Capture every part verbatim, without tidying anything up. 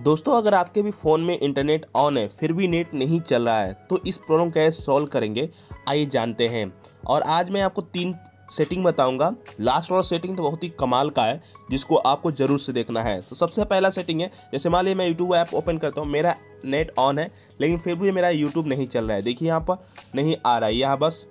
दोस्तों अगर आपके भी फ़ोन में इंटरनेट ऑन है फिर भी नेट नहीं चल रहा है तो इस प्रॉब्लम कैसे सॉल्व करेंगे आइए जानते हैं। और आज मैं आपको तीन सेटिंग बताऊंगा। लास्ट वाला सेटिंग तो बहुत ही कमाल का है जिसको आपको जरूर से देखना है। तो सबसे पहला सेटिंग है, जैसे मान लीजिए मैं यूट्यूब ऐप ओपन करता हूँ, मेरा नेट ऑन है लेकिन फिर भी मेरा यूट्यूब नहीं चल रहा है। देखिए यहाँ पर नहीं आ रहा है, यहाँ बस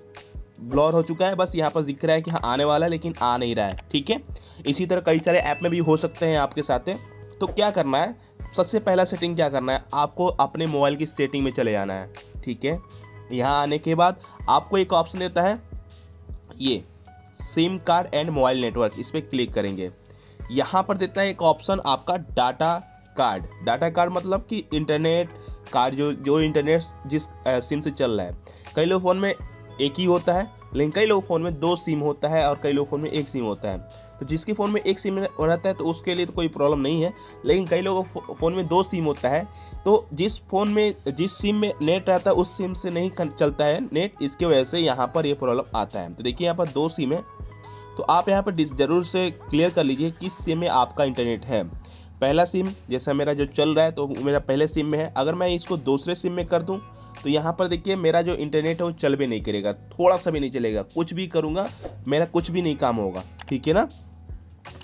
ब्लॉर हो चुका है, बस यहाँ पर दिख रहा है कि हाँ आने वाला है लेकिन आ नहीं रहा है। ठीक है, इसी तरह कई सारे ऐप में भी हो सकते हैं आपके साथ। तो क्या करना है, सबसे पहला सेटिंग क्या करना है, आपको अपने मोबाइल की सेटिंग में चले जाना है। ठीक है, यहाँ आने के बाद आपको एक ऑप्शन देता है ये SIM card and mobile network, इस पर क्लिक करेंगे। यहाँ पर देता है एक ऑप्शन आपका डाटा कार्ड। डाटा कार्ड मतलब कि इंटरनेट कार्ड जो जो इंटरनेट जिस सिम से चल रहा है। कई लोग फ़ोन में एक ही होता है लेकिन कई लोग फ़ोन में दो सिम होता है और कई लोग फ़ोन में एक सिम होता है। तो जिसके फ़ोन में एक सिम रहता है तो उसके लिए तो कोई प्रॉब्लम नहीं है, लेकिन कई लोगों को फ़ोन में दो सिम होता है तो जिस फ़ोन में जिस सिम में नेट रहता है उस सिम से नहीं चलता है नेट, इसके वजह से यहाँ पर ये प्रॉब्लम आता है। तो देखिए यहाँ पर दो सिम है तो आप यहाँ पर ज़रूर से क्लियर कर लीजिए किस सिम में आपका इंटरनेट है। पहला सिम जैसा मेरा जो चल रहा है तो मेरा पहले सिम में है, अगर मैं इसको दूसरे सिम में कर दूं तो यहाँ पर देखिए मेरा जो इंटरनेट है वो चल भी नहीं करेगा, थोड़ा सा भी नहीं चलेगा, कुछ भी करूँगा मेरा कुछ भी नहीं काम होगा। ठीक है ना,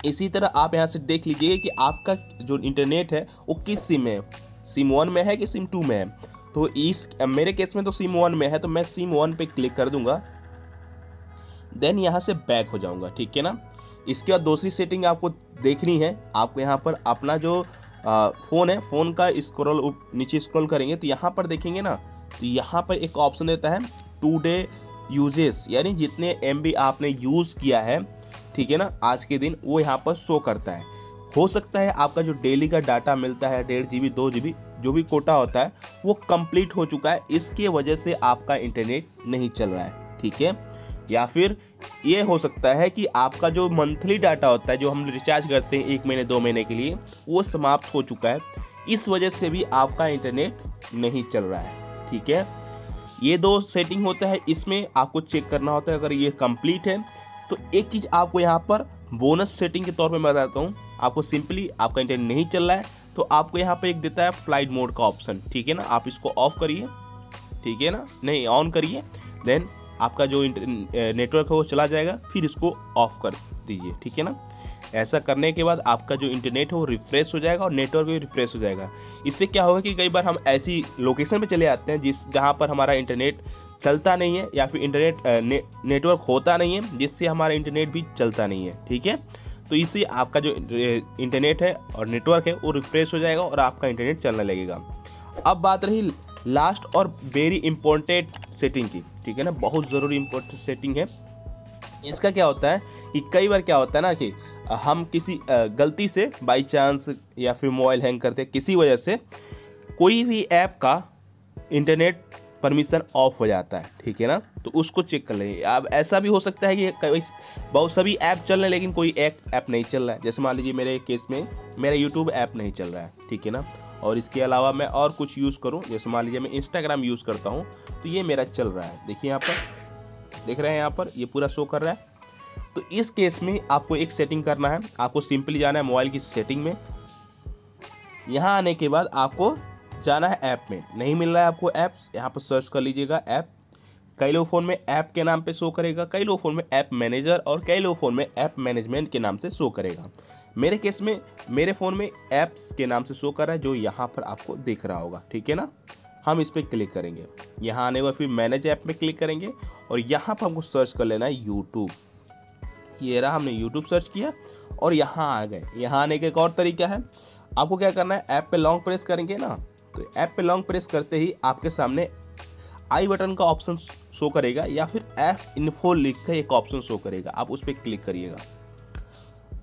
इसी तरह आप यहाँ से देख लीजिए कि आपका जो इंटरनेट है वो किस सिम में है, सिम वन में है कि सिम टू में है। तो इस मेरे केस में तो सिम वन में है तो मैं सिम वन पर क्लिक कर दूँगा, देन यहाँ से बैक हो जाऊँगा। ठीक है ना, इसके बाद दूसरी सेटिंग आपको देखनी है। आपको यहाँ पर अपना जो फ़ोन है फ़ोन का स्क्रॉल नीचे स्क्रॉल करेंगे तो यहाँ पर देखेंगे ना, तो यहाँ पर एक ऑप्शन देता है टू डे यूजेस, यानी जितने एमबी आपने यूज़ किया है, ठीक है ना, आज के दिन वो यहाँ पर शो करता है। हो सकता है आपका जो डेली का डाटा मिलता है डेढ़ जी बी दो जी बी जो भी कोटा होता है वो कंप्लीट हो चुका है, इसके वजह से आपका इंटरनेट नहीं चल रहा है। ठीक है, या फिर ये हो सकता है कि आपका जो मंथली डाटा होता है जो हम रिचार्ज करते हैं एक महीने दो महीने के लिए वो समाप्त हो चुका है, इस वजह से भी आपका इंटरनेट नहीं चल रहा है। ठीक है, ये दो सेटिंग होता है, इसमें आपको चेक करना होता है अगर ये कंप्लीट है। तो एक चीज़ आपको यहाँ पर बोनस सेटिंग के तौर पर मैं बताता हूँ आपको, सिंपली आपका इंटरनेट नहीं चल रहा है तो आपको यहाँ पर एक देता है फ्लाइट मोड का ऑप्शन। ठीक है ना, आप इसको ऑफ करिए, ठीक है ना, नहीं ऑन करिए, देन आपका जो नेटवर्क है वो चला जाएगा, फिर इसको ऑफ कर दीजिए। ठीक है ना, ऐसा करने के बाद आपका जो इंटरनेट है वो रिफ़्रेश हो जाएगा और नेटवर्क भी रिफ़्रेश हो जाएगा। इससे क्या होगा कि कई बार हम ऐसी लोकेशन पे चले जाते हैं जिस जहाँ पर हमारा इंटरनेट चलता नहीं है या फिर इंटरनेट ने, नेटवर्क होता नहीं है जिससे हमारा इंटरनेट भी चलता नहीं है। ठीक है, तो इससे आपका जो इंटरनेट है और नेटवर्क है वो रिफ़्रेश हो जाएगा और आपका इंटरनेट चलने लगेगा। अब बात रही लास्ट और वेरी इम्पोर्टेंट सेटिंग की। ठीक है ना, बहुत ज़रूरी इम्पोर्टेंट सेटिंग है। इसका क्या होता है कि कई बार क्या होता है ना कि हम किसी गलती से बाई चांस या फिर मोबाइल हैंग करते किसी वजह से कोई भी ऐप का इंटरनेट परमिशन ऑफ हो जाता है। ठीक है ना, तो उसको चेक कर लेंगे। अब ऐसा भी हो सकता है कि बहुत सभी ऐप चल रहे हैं लेकिन कोई एक ऐप नहीं चल रहा है। जैसे मान लीजिए मेरे केस में मेरा यूट्यूब ऐप नहीं चल रहा है, ठीक है ना, और इसके अलावा मैं और कुछ यूज़ करूं, जैसे मान लीजिए मैं इंस्टाग्राम यूज़ करता हूं तो ये मेरा चल रहा है। देखिए यहाँ पर देख रहे हैं, यहाँ पर ये पूरा शो कर रहा है। तो इस केस में आपको एक सेटिंग करना है, आपको सिंपली जाना है मोबाइल की सेटिंग में। यहाँ आने के बाद आपको जाना है ऐप में, नहीं मिल रहा है आपको ऐप्स, यहाँ पर सर्च कर लीजिएगा ऐप। कई लोग फ़ोन में ऐप के नाम पे शो करेगा, कई लोग फ़ोन में ऐप मैनेजर और कई लोग फ़ोन में ऐप मैनेजमेंट के नाम से शो करेगा। मेरे केस में मेरे फ़ोन में ऐप्स के नाम से शो कर रहा है जो यहाँ पर आपको दिख रहा होगा। ठीक है ना, हम इस पर क्लिक करेंगे, यहाँ आने के फिर मैनेज ऐप में क्लिक करेंगे और यहाँ पर हमको सर्च कर लेना है यूट्यूब। ये रहा, हमने यूट्यूब सर्च किया और यहाँ आ गए। यहाँ आने का एक और तरीका है, आपको क्या करना है ऐप पे लॉन्ग प्रेस करेंगे ना, तो ऐप पे लॉन्ग प्रेस करते ही आपके सामने आई बटन का ऑप्शन शो करेगा या फिर ऐप इन्फो लिख कर एक ऑप्शन शो करेगा, आप उस पर क्लिक करिएगा।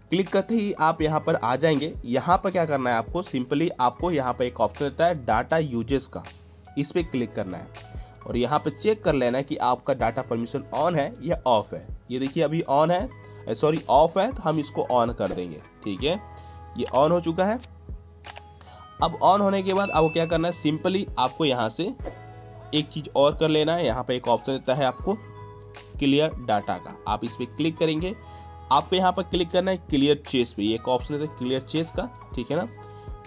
क्लिक करते ही आप यहाँ पर आ जाएंगे। यहाँ पर क्या करना है आपको, सिंपली आपको यहाँ पर एक ऑप्शन रहता है डाटा यूजेस का, इस पर क्लिक करना है और यहाँ पर चेक कर लेना है कि आपका डाटा परमिशन ऑन है या ऑफ है। ये देखिए अभी ऑन है, सॉरी ऑफ है, तो हम इसको ऑन कर देंगे। ठीक है, ये ऑन हो चुका है। अब ऑन होने के बाद आपको क्या करना है, सिंपली आपको यहाँ से एक चीज़ और कर लेना है। यहाँ पे एक ऑप्शन देता है आपको क्लियर डाटा का, आप इस पर क्लिक करेंगे। आपको यहाँ पर क्लिक करना है क्लियर चेस पे, ये एक ऑप्शन देता है क्लियर चेस का। ठीक है ना,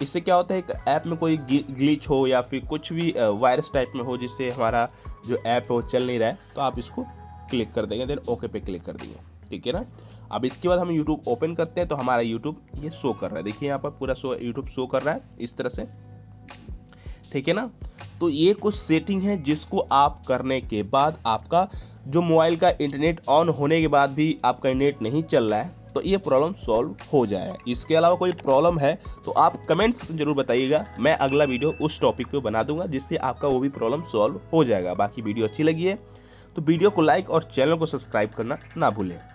इससे क्या होता है, एक ऐप में कोई ग्लिच हो या फिर कुछ भी वायरस टाइप में हो जिससे हमारा जो ऐप है वो चल नहीं रहा है, तो आप इसको क्लिक कर देंगे, देन ओके पे क्लिक कर देंगे, ठीक है ना। अब इसके बाद हम यूट्यूब ओपन करते हैं तो हमारा यूट्यूब ये शो कर रहा है, देखिए यहाँ पर पूरा शो यूट्यूब शो कर रहा है इस तरह से, ठीक है ना। तो ये कुछ सेटिंग है जिसको आप करने के बाद आपका जो मोबाइल का इंटरनेट ऑन होने के बाद भी आपका इंटरनेट नहीं चल रहा है तो ये प्रॉब्लम सॉल्व हो जाए। इसके अलावा कोई प्रॉब्लम है तो आप कमेंट्स जरूर बताइएगा, मैं अगला वीडियो उस टॉपिक पे बना दूंगा जिससे आपका वो भी प्रॉब्लम सॉल्व हो जाएगा। बाकी वीडियो अच्छी लगी है तो वीडियो को लाइक और चैनल को सब्सक्राइब करना ना भूलें।